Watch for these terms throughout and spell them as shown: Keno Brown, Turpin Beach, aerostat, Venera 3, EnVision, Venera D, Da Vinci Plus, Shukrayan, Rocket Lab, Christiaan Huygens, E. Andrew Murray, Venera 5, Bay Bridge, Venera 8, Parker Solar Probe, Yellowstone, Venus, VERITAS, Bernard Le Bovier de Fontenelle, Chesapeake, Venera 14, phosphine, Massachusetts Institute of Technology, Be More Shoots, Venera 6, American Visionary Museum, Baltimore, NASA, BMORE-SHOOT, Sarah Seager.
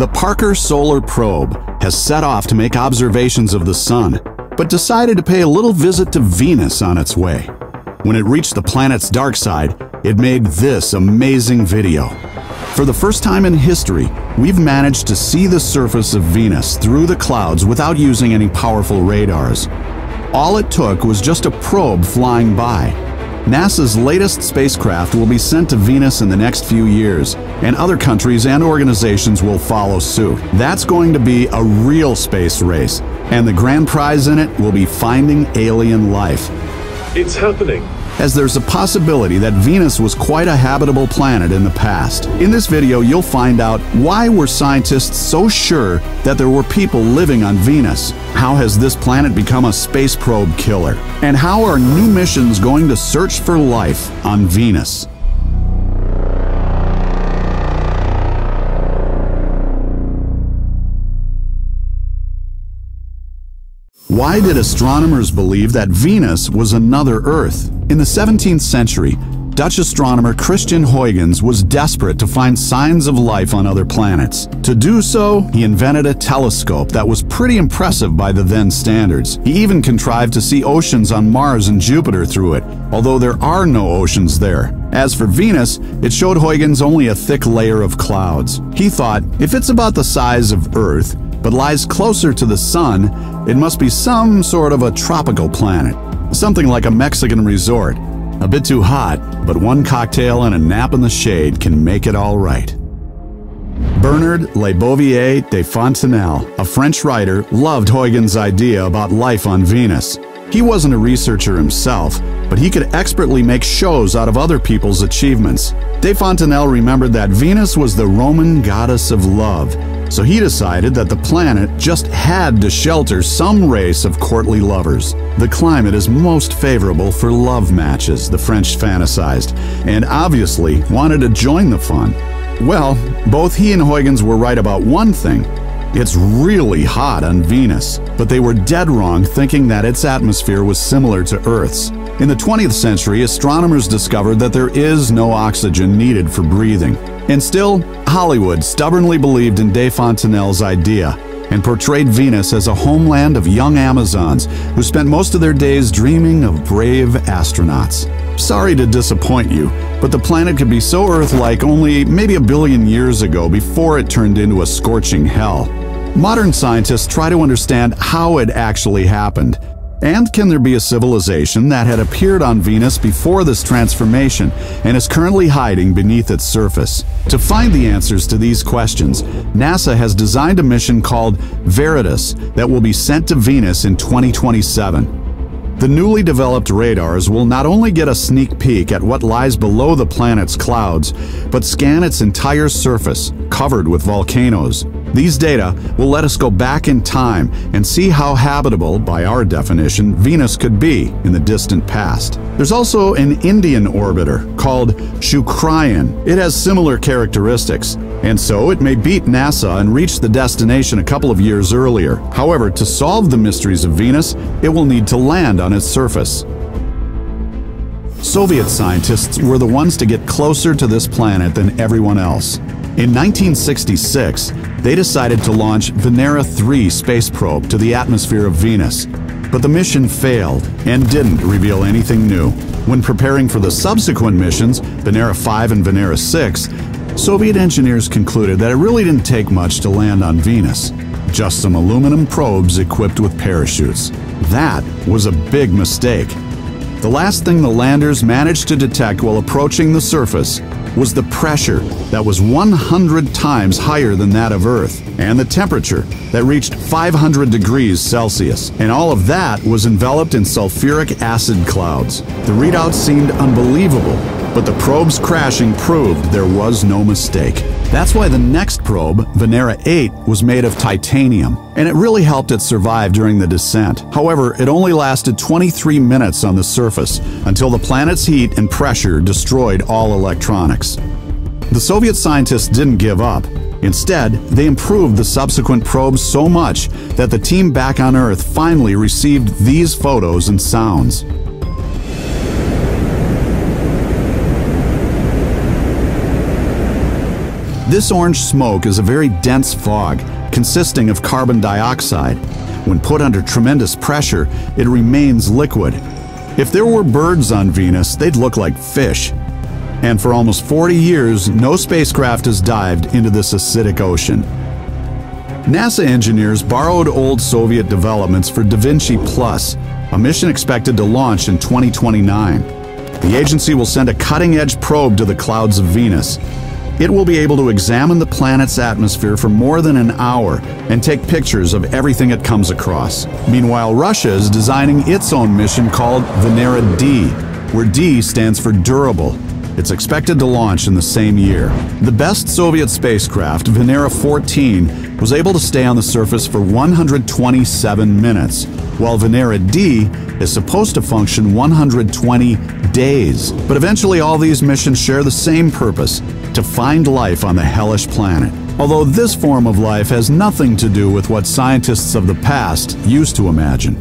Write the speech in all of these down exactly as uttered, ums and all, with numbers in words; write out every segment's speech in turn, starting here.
The Parker Solar Probe has set off to make observations of the Sun, but decided to pay a little visit to Venus on its way. When it reached the planet's dark side, it made this amazing video. For the first time in history, we've managed to see the surface of Venus through the clouds without using any powerful radars. All it took was just a probe flying by. NASA's latest spacecraft will be sent to Venus in the next few years, and other countries and organizations will follow suit. That's going to be a real space race, and the grand prize in it will be finding alien life. It's happening. As there's a possibility that Venus was quite a habitable planet in the past. In this video, you'll find out why were scientists so sure that there were people living on Venus? How has this planet become a space probe killer? And how are new missions going to search for life on Venus? Why did astronomers believe that Venus was another Earth? In the seventeenth century, Dutch astronomer Christiaan Huygens was desperate to find signs of life on other planets. To do so, he invented a telescope that was pretty impressive by the then standards. He even contrived to see oceans on Mars and Jupiter through it, although there are no oceans there. As for Venus, it showed Huygens only a thick layer of clouds. He thought, if it's about the size of Earth, but lies closer to the Sun, it must be some sort of a tropical planet. Something like a Mexican resort. A bit too hot, but one cocktail and a nap in the shade can make it all right. Bernard Le Bovier de Fontenelle, a French writer, loved Huygens' idea about life on Venus. He wasn't a researcher himself, but he could expertly make shows out of other people's achievements. De Fontenelle remembered that Venus was the Roman goddess of love, so he decided that the planet just had to shelter some race of courtly lovers. The climate is most favorable for love matches, the French fantasized, and obviously wanted to join the fun. Well, both he and Huygens were right about one thing. It's really hot on Venus, but they were dead wrong thinking that its atmosphere was similar to Earth's. In the twentieth century, astronomers discovered that there is no oxygen needed for breathing. And still, Hollywood stubbornly believed in De Fontenelle's idea and portrayed Venus as a homeland of young Amazons who spent most of their days dreaming of brave astronauts. Sorry to disappoint you, but the planet could be so Earth-like only maybe a billion years ago before it turned into a scorching hell. Modern scientists try to understand how it actually happened. And can there be a civilization that had appeared on Venus before this transformation and is currently hiding beneath its surface? To find the answers to these questions, NASA has designed a mission called VERITAS that will be sent to Venus in twenty twenty-seven. The newly developed radars will not only get a sneak peek at what lies below the planet's clouds, but scan its entire surface, covered with volcanoes. These data will let us go back in time and see how habitable, by our definition, Venus could be in the distant past. There's also an Indian orbiter called Shukrayan. It has similar characteristics, and so it may beat NASA and reach the destination a couple of years earlier. However, to solve the mysteries of Venus, it will need to land on its surface. Soviet scientists were the ones to get closer to this planet than everyone else. In nineteen sixty-six, they decided to launch Venera three space probe to the atmosphere of Venus. But the mission failed and didn't reveal anything new. When preparing for the subsequent missions, Venera five and Venera six, Soviet engineers concluded that it really didn't take much to land on Venus. Just some aluminum probes equipped with parachutes. That was a big mistake. The last thing the landers managed to detect while approaching the surface was the pressure that was one hundred times higher than that of Earth, and the temperature that reached five hundred degrees Celsius. And all of that was enveloped in sulfuric acid clouds. The readouts seemed unbelievable, but the probe's crashing proved there was no mistake. That's why the next probe, Venera eight, was made of titanium, and it really helped it survive during the descent. However, it only lasted twenty-three minutes on the surface, until the planet's heat and pressure destroyed all electronics. The Soviet scientists didn't give up. Instead, they improved the subsequent probes so much that the team back on Earth finally received these photos and sounds. This orange smoke is a very dense fog, consisting of carbon dioxide. When put under tremendous pressure, it remains liquid. If there were birds on Venus, they'd look like fish. And for almost forty years, no spacecraft has dived into this acidic ocean. NASA engineers borrowed old Soviet developments for Da Vinci Plus, a mission expected to launch in twenty twenty-nine. The agency will send a cutting-edge probe to the clouds of Venus. It will be able to examine the planet's atmosphere for more than an hour and take pictures of everything it comes across. Meanwhile, Russia is designing its own mission called Venera D, where D stands for durable. It's expected to launch in the same year. The best Soviet spacecraft, Venera fourteen, was able to stay on the surface for one hundred twenty-seven minutes, while Venera D is supposed to function one hundred twenty days. But eventually all these missions share the same purpose: to find life on the hellish planet. Although this form of life has nothing to do with what scientists of the past used to imagine.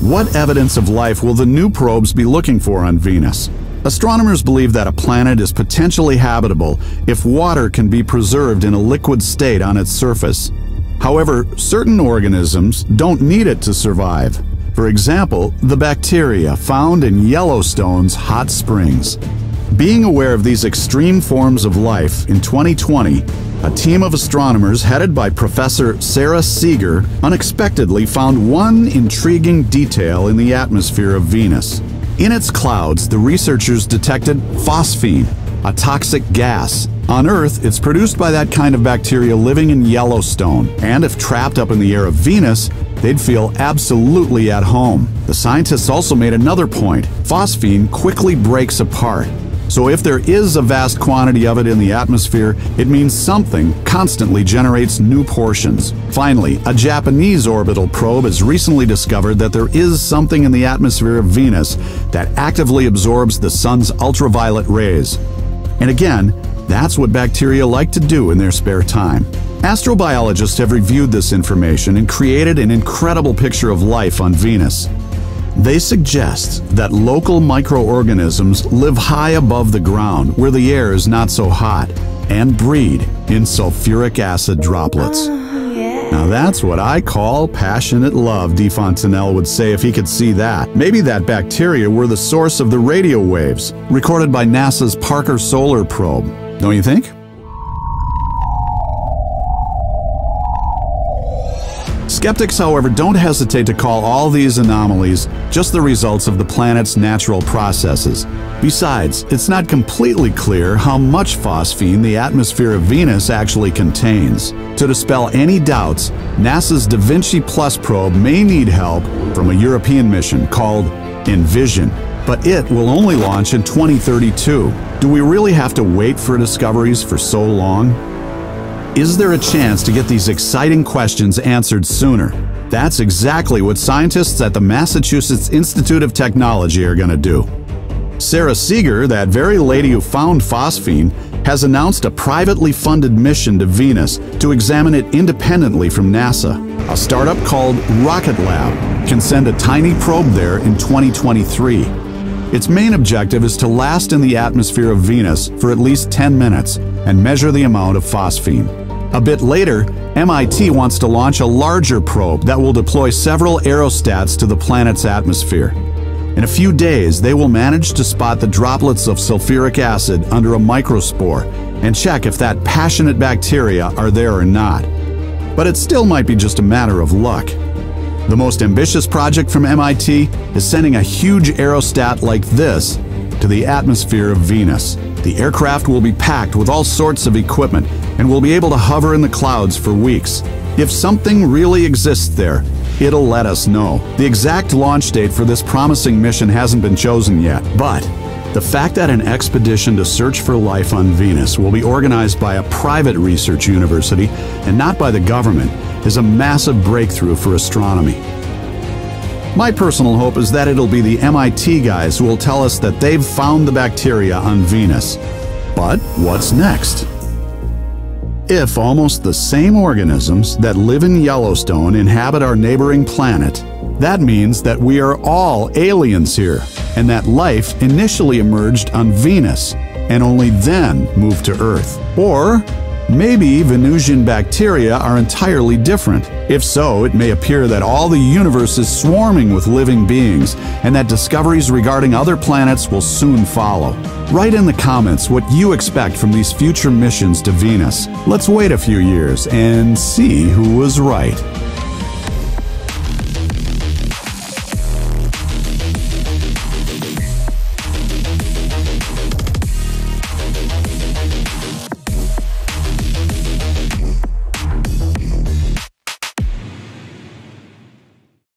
What evidence of life will the new probes be looking for on Venus? Astronomers believe that a planet is potentially habitable if water can be preserved in a liquid state on its surface. However, certain organisms don't need it to survive. For example, the bacteria found in Yellowstone's hot springs. Being aware of these extreme forms of life, in twenty twenty, a team of astronomers headed by Professor Sarah Seager unexpectedly found one intriguing detail in the atmosphere of Venus. In its clouds, the researchers detected phosphine, a toxic gas. On Earth, it's produced by that kind of bacteria living in Yellowstone, and if trapped up in the air of Venus, they'd feel absolutely at home. The scientists also made another point: phosphine quickly breaks apart. So if there is a vast quantity of it in the atmosphere, it means something constantly generates new portions. Finally, a Japanese orbital probe has recently discovered that there is something in the atmosphere of Venus that actively absorbs the sun's ultraviolet rays. And again, that's what bacteria like to do in their spare time. Astrobiologists have reviewed this information and created an incredible picture of life on Venus. They suggest that local microorganisms live high above the ground, where the air is not so hot, and breed in sulfuric acid droplets. Oh, yeah. Now that's what I call passionate love, De Fontenelle would say if he could see that. Maybe that bacteria were the source of the radio waves recorded by NASA's Parker Solar Probe, don't you think? Skeptics, however, don't hesitate to call all these anomalies just the results of the planet's natural processes. Besides, it's not completely clear how much phosphine the atmosphere of Venus actually contains. To dispel any doubts, NASA's Da Vinci Plus probe may need help from a European mission called EnVision, but it will only launch in twenty thirty-two. Do we really have to wait for discoveries for so long? Is there a chance to get these exciting questions answered sooner? That's exactly what scientists at the Massachusetts Institute of Technology are going to do. Sarah Seager, that very lady who found phosphine, has announced a privately funded mission to Venus to examine it independently from NASA. A startup called Rocket Lab can send a tiny probe there in twenty twenty-three. Its main objective is to last in the atmosphere of Venus for at least ten minutes and measure the amount of phosphine. A bit later, M I T wants to launch a larger probe that will deploy several aerostats to the planet's atmosphere. In a few days, they will manage to spot the droplets of sulfuric acid under a microspore and check if that passionate bacteria are there or not. But it still might be just a matter of luck. The most ambitious project from M I T is sending a huge aerostat like this to the atmosphere of Venus. The aircraft will be packed with all sorts of equipment and will be able to hover in the clouds for weeks. If something really exists there, it'll let us know. The exact launch date for this promising mission hasn't been chosen yet, but the fact that an expedition to search for life on Venus will be organized by a private research university and not by the government is a massive breakthrough for astronomy. My personal hope is that it'll be the M I T guys who will tell us that they've found the bacteria on Venus. But what's next? If almost the same organisms that live in Yellowstone inhabit our neighboring planet, that means that we are all aliens here, and that life initially emerged on Venus and only then moved to Earth. Or Maybe Venusian bacteria are entirely different. If so, it may appear that all the universe is swarming with living beings, and that discoveries regarding other planets will soon follow. Write in the comments what you expect from these future missions to Venus. Let's wait a few years and see who was right.